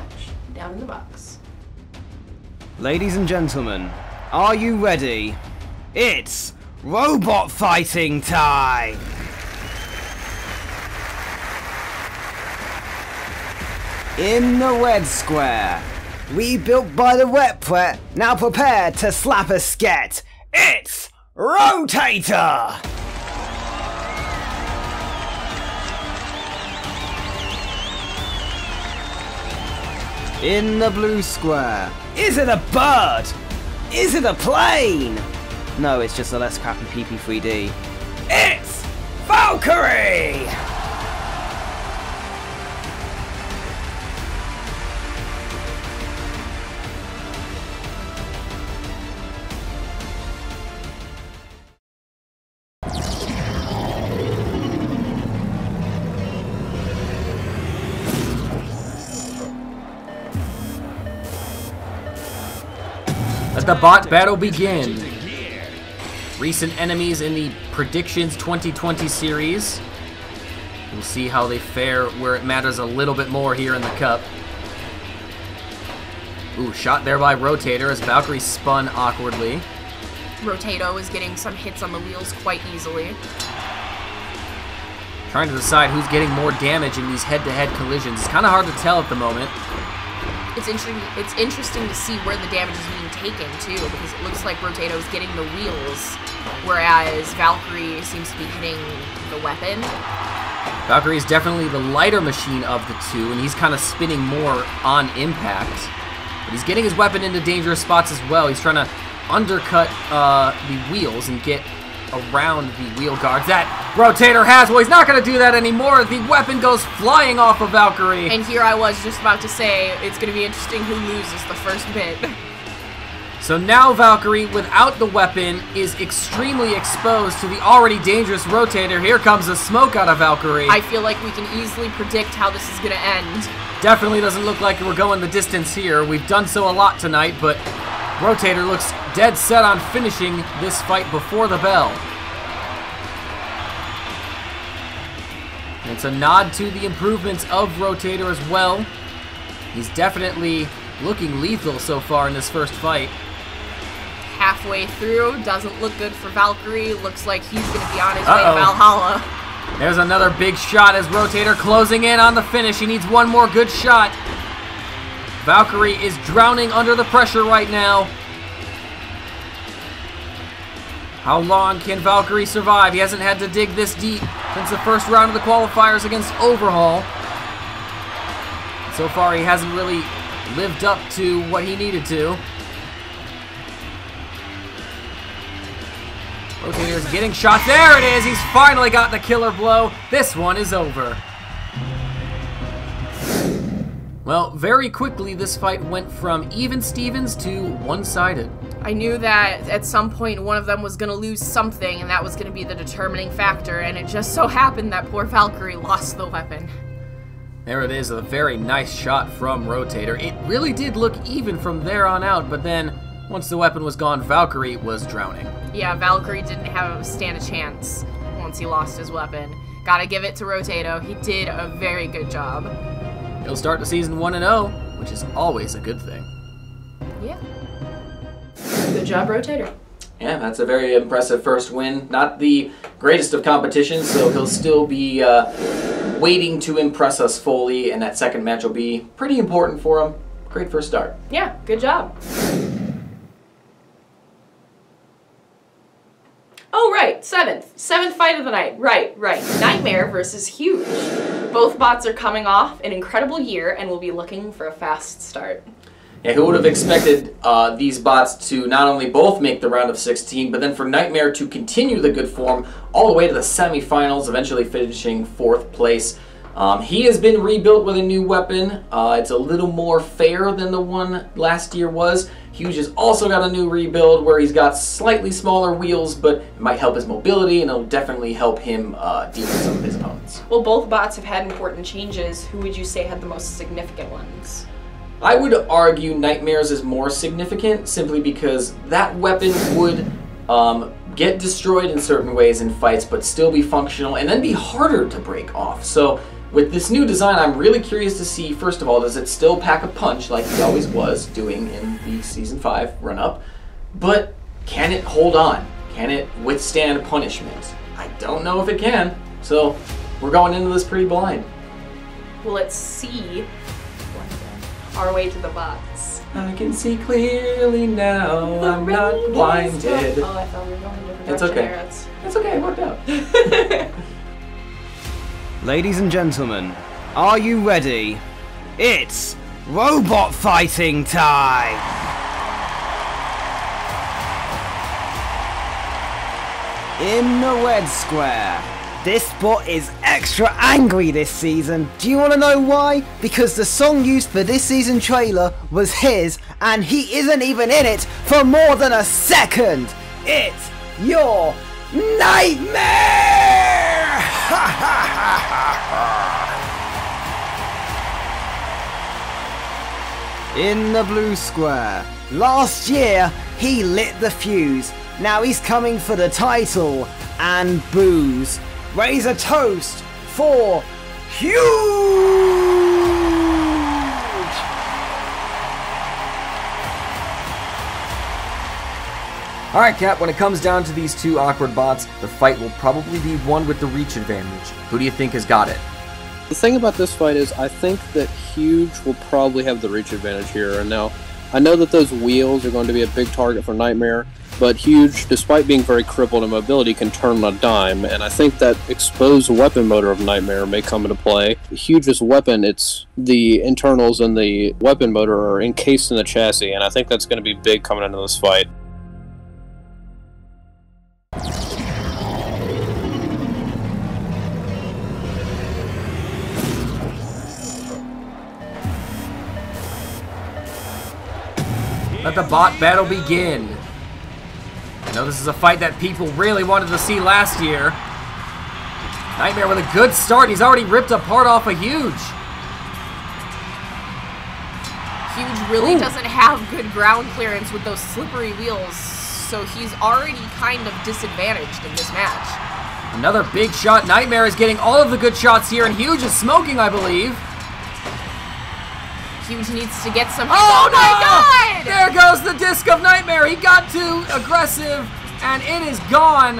Down in the Box. Ladies and gentlemen, are you ready? It's robot fighting time! In the red square, rebuilt by the Wet Pret, now prepare to slap a sket. It's Rotator! In the blue square, is it a bird? Is it a plane? No, it's just a less crappy P P three D. It's Valkyrie! The bot battle begin. Recent enemies in the Predictions twenty twenty series. We'll see how they fare where it matters a little bit more here in the cup. Ooh, shot there by Rotator as Valkyrie spun awkwardly. Rotator is getting some hits on the wheels quite easily. Trying to decide who's getting more damage in these head-to-head collisions. It's kind of hard to tell at the moment. It's interesting, it's interesting to see where the damage is being taken, too, because it looks like Rotator is getting the wheels, whereas Valkyrie seems to be hitting the weapon. Valkyrie is definitely the lighter machine of the two, and he's kind of spinning more on impact. But he's getting his weapon into dangerous spots as well. He's trying to undercut uh, the wheels and get around the wheel guards. That Rotator has. Well, he's not going to do that anymore. The weapon goes flying off of Valkyrie. And here I was just about to say, it's going to be interesting who loses the first bit. So now Valkyrie, without the weapon, is extremely exposed to the already dangerous Rotator. Here comes the smoke out of Valkyrie. I feel like we can easily predict how this is going to end. Definitely doesn't look like we're going the distance here. We've done so a lot tonight, but Rotator looks dead set on finishing this fight before the bell. And it's a nod to the improvements of Rotator as well. He's definitely looking lethal so far in this first fight. Halfway through, doesn't look good for Valkyrie. Looks like he's going to be on his Uh-oh. way to Valhalla. There's another big shot as Rotator closing in on the finish. He needs one more good shot. Valkyrie is drowning under the pressure right now. How long can Valkyrie survive? He hasn't had to dig this deep since the first round of the qualifiers against Overhaul. So far, he hasn't really lived up to what he needed to. Rotator's getting shot. There it is! He's finally got the killer blow. This one is over. Well, very quickly, this fight went from even Stevens to one-sided. I knew that at some point one of them was going to lose something, and that was going to be the determining factor, and it just so happened that poor Valkyrie lost the weapon. There it is, a very nice shot from Rotator. It really did look even from there on out, but then, once the weapon was gone, Valkyrie was drowning. Yeah, Valkyrie didn't have stand a chance once he lost his weapon. Gotta give it to Rotator. He did a very good job. He'll start the season one and oh, which is always a good thing. Yeah. Good job, Rotator. Yeah, that's a very impressive first win. Not the greatest of competitions, so he'll still be uh, waiting to impress us fully, and that second match will be pretty important for him. Great first start. Yeah, good job. Oh, right. right, seventh. Seventh fight of the night. Right, right. Nightmare versus Huge. Both bots are coming off an incredible year and will be looking for a fast start. Yeah, who would have expected uh, these bots to not only both make the round of sixteen, but then for Nightmare to continue the good form all the way to the semifinals, eventually finishing fourth place. Um, he has been rebuilt with a new weapon. Uh, it's a little more fair than the one last year was. Huge has also got a new rebuild where he's got slightly smaller wheels, but it might help his mobility, and it'll definitely help him uh, deal with some of his opponents. Well, both bots have had important changes. Who would you say had the most significant ones? I would argue Nightmare's is more significant, simply because that weapon would um, get destroyed in certain ways in fights, but still be functional, and then be harder to break off. So with this new design, I'm really curious to see, first of all, does it still pack a punch like he always was doing in the Season five run-up? But can it hold on? Can it withstand punishment? I don't know if it can, so we're going into this pretty blind. Well, let's see our way to the bots. I can see clearly now, the I'm not blinded. Oh, I thought we were going in different directions. Okay. It's, it's okay, it worked out. Ladies and gentlemen, are you ready? It's robot fighting time! In the red square, this bot is extra angry this season. Do you want to know why? Because the song used for this season trailer was his, and he isn't even in it for more than a second! It's your Nightmare! In the blue square, last year he lit the fuse. Now he's coming for the title and booze. Raise a toast for Huge! Alright Cap, when it comes down to these two awkward bots, the fight will probably be one with the reach advantage. Who do you think has got it? The thing about this fight is I think that Huge will probably have the reach advantage here. And now, I know that those wheels are going to be a big target for Nightmare, but Huge, despite being very crippled in mobility, can turn on a dime, and I think that exposed weapon motor of Nightmare may come into play. Huge's weapon, it's the internals and the weapon motor are encased in the chassis, and I think that's going to be big coming into this fight. Let the bot battle begin. I know this is a fight that people really wanted to see last year. Nightmare with a good start. He's already ripped a part off a Huge. Huge really Ooh. doesn't have good ground clearance with those slippery wheels, so he's already kind of disadvantaged in this match. Another big shot. Nightmare is getting all of the good shots here, and Huge is smoking, I believe. Huge needs to get some. Oh, oh my no! God! There goes the disc of Nightmare. He got too aggressive, and it is gone.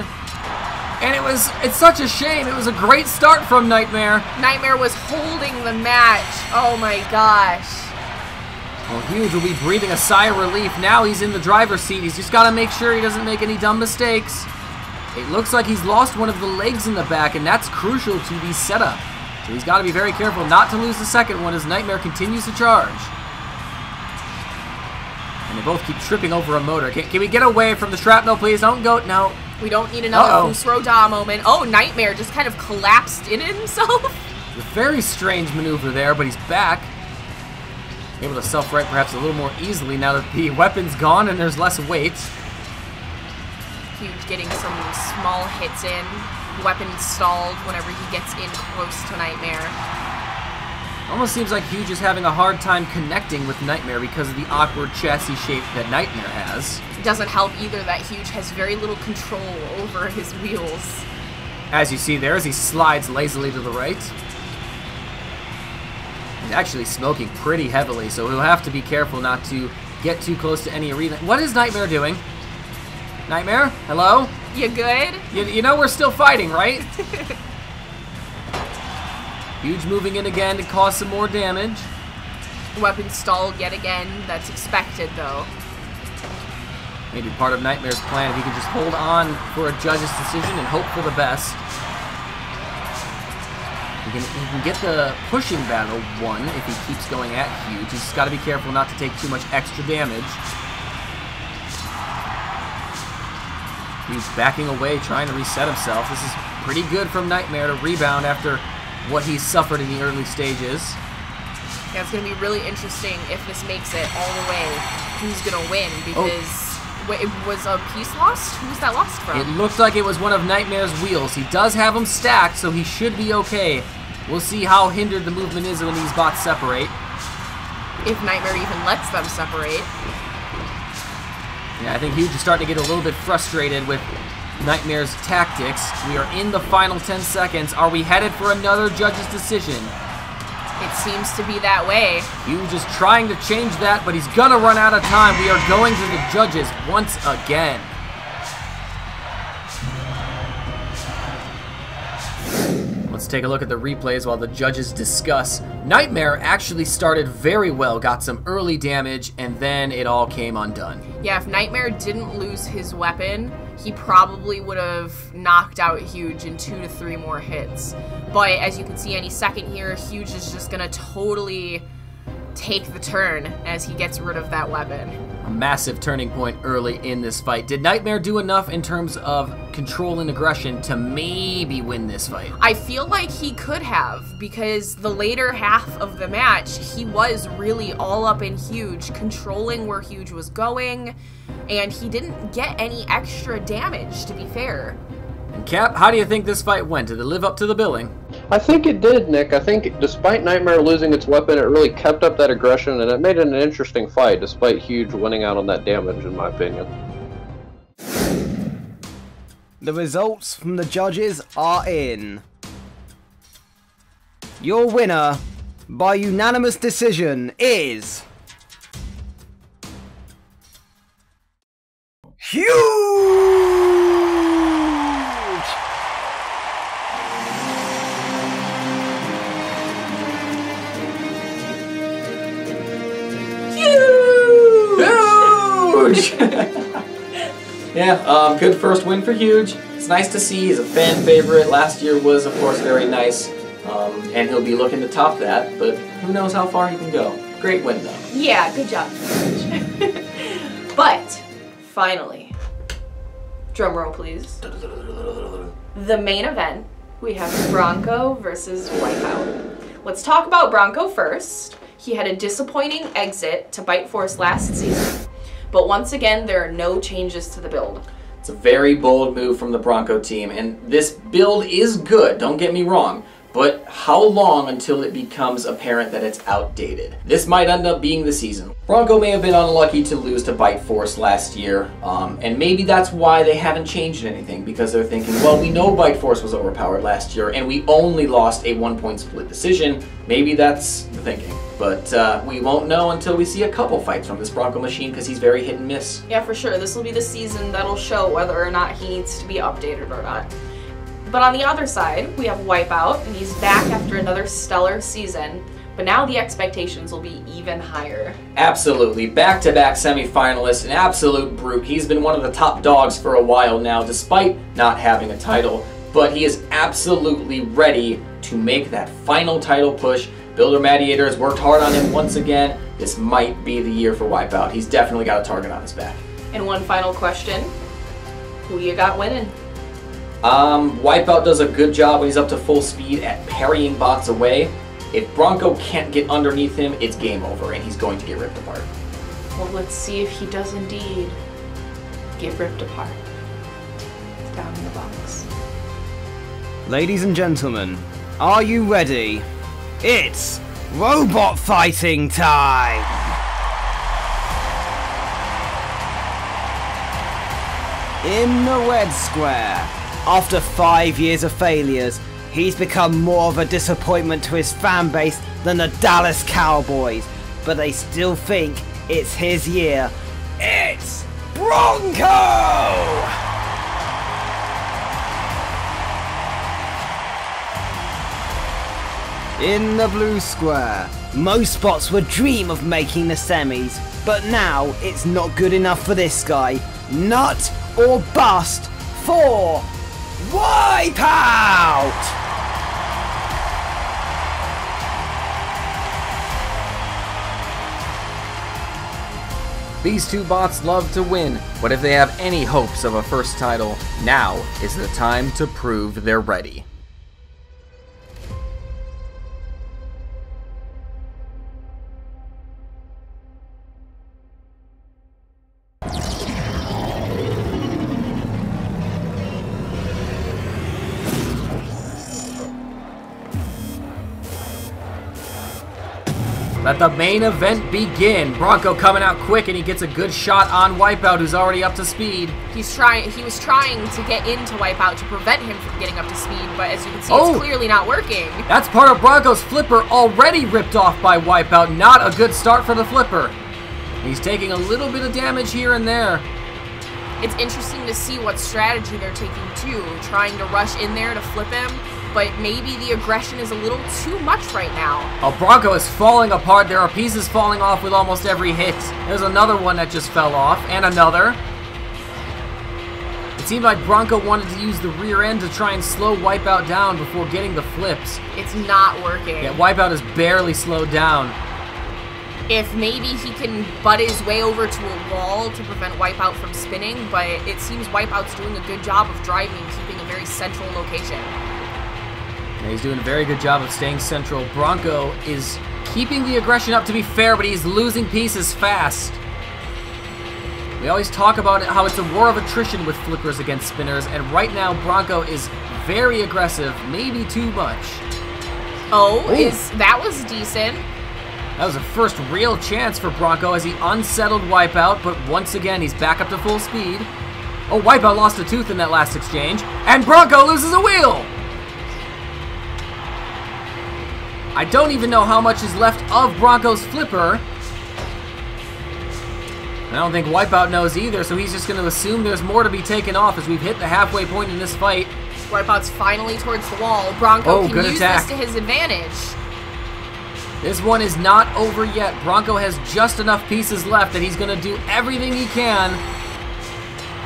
And it was—it's such a shame. It was a great start from Nightmare. Nightmare was holding the match. Oh my gosh! Well, Huge will be breathing a sigh of relief now. He's in the driver's seat. He's just got to make sure he doesn't make any dumb mistakes. It looks like he's lost one of the legs in the back, and that's crucial to the setup. So he's got to be very careful not to lose the second one as Nightmare continues to charge. And they both keep tripping over a motor. Can, can we get away from the shrapnel, please? Don't go. No. We don't need another Fusro Da moment. Oh, Nightmare just kind of collapsed in himself. A very strange maneuver there, but he's back. Able to self-right perhaps a little more easily now that the weapon's gone and there's less weight. Huge getting some small hits in. Weapon stalled whenever he gets in close to Nightmare. Almost seems like Huge is having a hard time connecting with Nightmare because of the awkward chassis shape that Nightmare has. It doesn't help either that Huge has very little control over his wheels. As you see there, as he slides lazily to the right. He's actually smoking pretty heavily, so he'll have to be careful not to get too close to any arena. What is Nightmare doing? Nightmare? Hello? You good? You, you know we're still fighting, right? Huge moving in again to cause some more damage. Weapon stalled yet again. That's expected, though. Maybe part of Nightmare's plan, if he could just hold on for a judge's decision and hope for the best. He can, he can get the pushing battle one if he keeps going at Huge. He's got to be careful not to take too much extra damage. He's backing away, trying to reset himself. This is pretty good from Nightmare to rebound after what he suffered in the early stages. Yeah, it's going to be really interesting if this makes it all the way. Who's going to win? Because oh. it was a piece lost? Who was that lost from? It looked like it was one of Nightmare's wheels. He does have them stacked, so he should be okay. We'll see how hindered the movement is when these bots separate. If Nightmare even lets them separate. Yeah, I think Huge is starting to get a little bit frustrated with Nightmare's tactics. We are in the final ten seconds. Are we headed for another judge's decision? It seems to be that way. Huge is trying to change that, but he's gonna run out of time. We are going to the judges once again. Let's take a look at the replays while the judges discuss. Nightmare actually started very well, got some early damage, and then it all came undone. Yeah, if Nightmare didn't lose his weapon, he probably would have knocked out Huge in two to three more hits. But as you can see any second here, Huge is just gonna totally take the turn as he gets rid of that weapon. A massive turning point early in this fight. Did Nightmare do enough in terms of control and aggression to maybe win this fight? I feel like he could have, because the later half of the match, he was really all up in Huge, controlling where Huge was going, and he didn't get any extra damage, to be fair. And Cap, how do you think this fight went? Did it live up to the billing? I think it did, Nick. I think despite Nightmare losing its weapon, it really kept up that aggression, and it made it an interesting fight, despite Huge winning out on that damage, in my opinion. The results from the judges are in. Your winner, by unanimous decision, is... Huge! Yeah, um, good first win for Huge. It's nice to see. He's a fan favorite. Last year was, of course, very nice, um, and he'll be looking to top that, but who knows how far he can go. Great win, though. Yeah, good job, Huge. But, finally, drum roll, please. The main event, we have Bronco versus Wipeout. Let's talk about Bronco first. He had a disappointing exit to Bite Force last season. But once again, there are no changes to the build. It's a very bold move from the Bronco team, and this build is good, don't get me wrong, but how long until it becomes apparent that it's outdated? This might end up being the season. Bronco may have been unlucky to lose to Bite Force last year, um, and maybe that's why they haven't changed anything, because they're thinking, well, we know Bite Force was overpowered last year, and we only lost a one-point split decision. Maybe that's the thinking. But uh, we won't know until we see a couple fights from this Bronco machine, because he's very hit and miss. Yeah, for sure. This will be the season that'll show whether or not he needs to be updated or not. But on the other side, we have Wipeout, and he's back after another stellar season. But now the expectations will be even higher. Absolutely. Back-to-back semifinalist, an absolute brute. He's been one of the top dogs for a while now, despite not having a title. But he is absolutely ready to make that final title push. Builder Mattiator has worked hard on him once again. This might be the year for Wipeout. He's definitely got a target on his back. And one final question. Who you got winning? Um, Wipeout does a good job when he's up to full speed at parrying bots away. If Bronco can't get underneath him, it's game over and he's going to get ripped apart. Well, let's see if he does indeed get ripped apart. Down in the box. Ladies and gentlemen, are you ready? It's robot fighting time! In the red square, after five years of failures, he's become more of a disappointment to his fanbase than the Dallas Cowboys, but they still think it's his year. It's Bronco! In the blue square, most bots would dream of making the semis, But now it's not good enough for this guy. Nut or bust for Wipeout! These two bots love to win, but if they have any hopes of a first title, now is the time to prove they're ready. Let the main event begin. Bronco coming out quick, and he gets a good shot on Wipeout, who's already up to speed. He's trying. He was trying to get into Wipeout to prevent him from getting up to speed, but as you can see, oh, it's clearly not working. That's part of Bronco's flipper already ripped off by Wipeout. Not a good start for the flipper. He's taking a little bit of damage here and there. It's interesting to see what strategy they're taking too, trying to rush in there to flip him. But maybe the aggression is a little too much right now. Oh, Bronco is falling apart. There are pieces falling off with almost every hit. There's another one that just fell off, and another. It seemed like Bronco wanted to use the rear end to try and slow Wipeout down before getting the flips. It's not working. Yeah, Wipeout is barely slowed down. If maybe he can butt his way over to a wall to prevent Wipeout from spinning, but it seems Wipeout's doing a good job of driving, keeping a very central location. He's doing a very good job of staying central. Bronco is keeping the aggression up, to be fair, but he's losing pieces fast. We always talk about it, how it's a war of attrition with flickers against spinners, and right now Bronco is very aggressive, maybe too much. Oh, is, that was decent. That was the first real chance for Bronco as he unsettled Wipeout, but once again he's back up to full speed. Oh, Wipeout lost a tooth in that last exchange, and Bronco loses a wheel! I don't even know how much is left of Bronco's flipper. I don't think Wipeout knows either, so he's just going to assume there's more to be taken off as we've hit the halfway point in this fight. Wipeout's finally towards the wall. Bronco can use this to his advantage. This one is not over yet. Bronco has just enough pieces left that he's going to do everything he can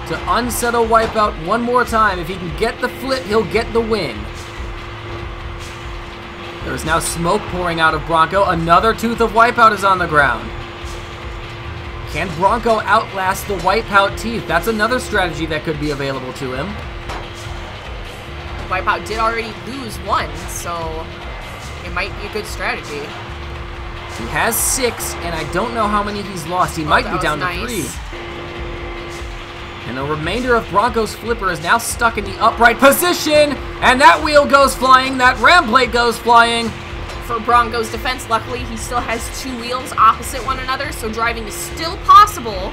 to unsettle Wipeout one more time. If he can get the flip, he'll get the win. There is now smoke pouring out of Bronco. Another tooth of Wipeout is on the ground. Can Bronco outlast the Wipeout teeth? That's another strategy that could be available to him. Wipeout did already lose one, so it might be a good strategy. He has six, and I don't know how many he's lost. He oh, might be down nice. to three. And the remainder of Bronco's flipper is now stuck in the upright position, and that wheel goes flying, that ram plate goes flying. For Bronco's defense, luckily, he still has two wheels opposite one another, so driving is still possible.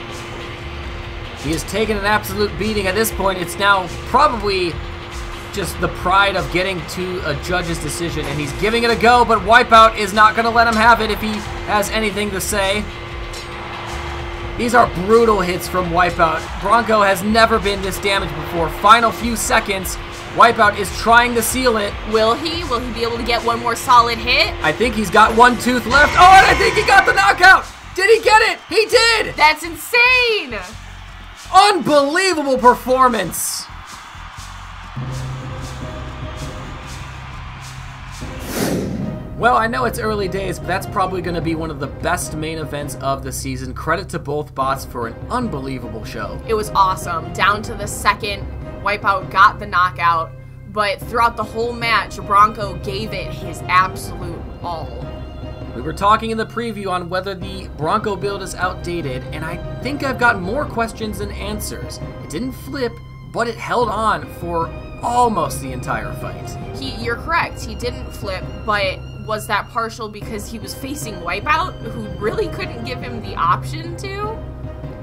He has taken an absolute beating at this point. It's now probably just the pride of getting to a judge's decision, and he's giving it a go, but Wipeout is not going to let him have it if he has anything to say. These are brutal hits from Wipeout. Bronco has never been this damaged before. Final few seconds. Wipeout is trying to seal it. Will he? Will he be able to get one more solid hit? I think he's got one tooth left. Oh, and I think he got the knockout! Did he get it? He did! That's insane! Unbelievable performance! Well, I know it's early days, but that's probably going to be one of the best main events of the season. Credit to both bots for an unbelievable show. It was awesome. Down to the second, Wipeout got the knockout, but throughout the whole match, Bronco gave it his absolute all. We were talking in the preview on whether the Bronco build is outdated, and I think I've got more questions than answers. It didn't flip, but it held on for almost the entire fight. He, you're correct. He didn't flip, but was that partial because he was facing Wipeout, who really couldn't give him the option to?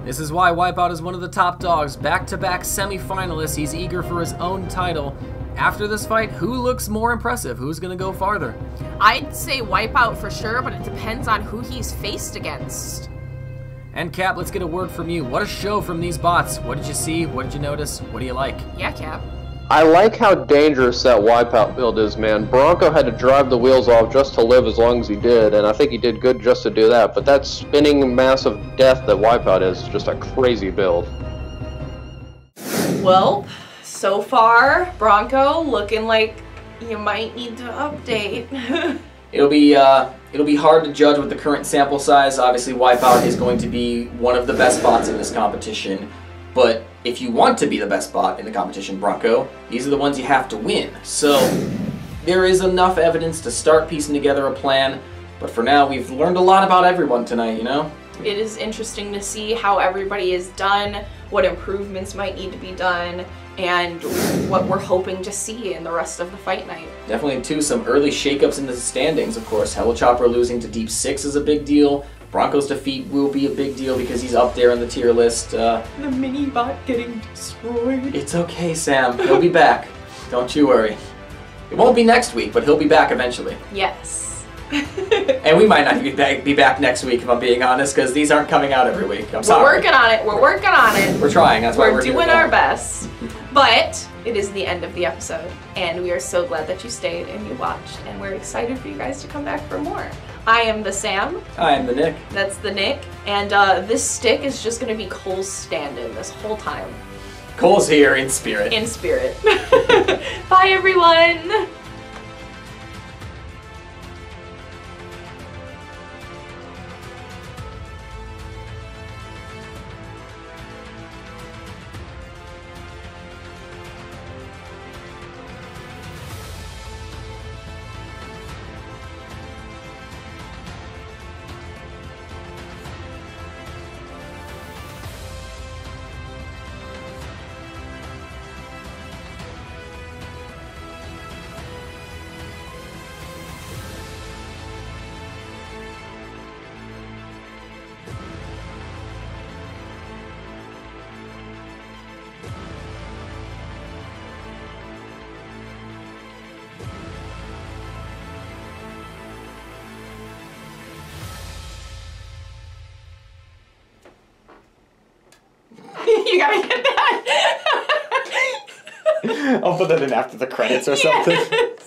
This is why Wipeout is one of the top dogs. Back-to-back semi-finalists. He's eager for his own title. After this fight, who looks more impressive? Who's going to go farther? I'd say Wipeout for sure, but it depends on who he's faced against. And Cap, let's get a word from you. What a show from these bots. What did you see? What did you notice? What do you like? Yeah, Cap. I like how dangerous that Wipeout build is, man. Bronco had to drive the wheels off just to live as long as he did, and I think he did good just to do that, but that spinning mass of death that Wipeout is, just a crazy build. Well, so far, Bronco looking like you might need to update. It'll be, uh, it'll be hard to judge with the current sample size. Obviously, Wipeout is going to be one of the best bots in this competition, but if you want to be the best bot in the competition, Bronco, these are the ones you have to win. So there is enough evidence to start piecing together a plan, but for now we've learned a lot about everyone tonight, you know? It is interesting to see how everybody is done, what improvements might need to be done, and what we're hoping to see in the rest of the fight night. Definitely, too, some early shakeups in the standings, of course. Helichopper losing to Deep Six is a big deal. Bronco's defeat will be a big deal because he's up there on the tier list. Uh, the mini-bot getting destroyed. It's okay, Sam. He'll be back. Don't you worry. It won't be next week, but he'll be back eventually. Yes. And we might not be back, be back next week, if I'm being honest, because these aren't coming out every week. I'm sorry. We're working on it. We're working on it. We're trying. That's why we're, we're doing, doing our best. But it is the end of the episode, and we are so glad that you stayed and you watched, and we're excited for you guys to come back for more. I am the Sam. I am the Nick. That's the Nick. And uh, this stick is just going to be Cole's stand-in this whole time. Cole's here in spirit. In spirit. Bye, everyone. You gotta get that. I'll put that in after the credits or yeah. something.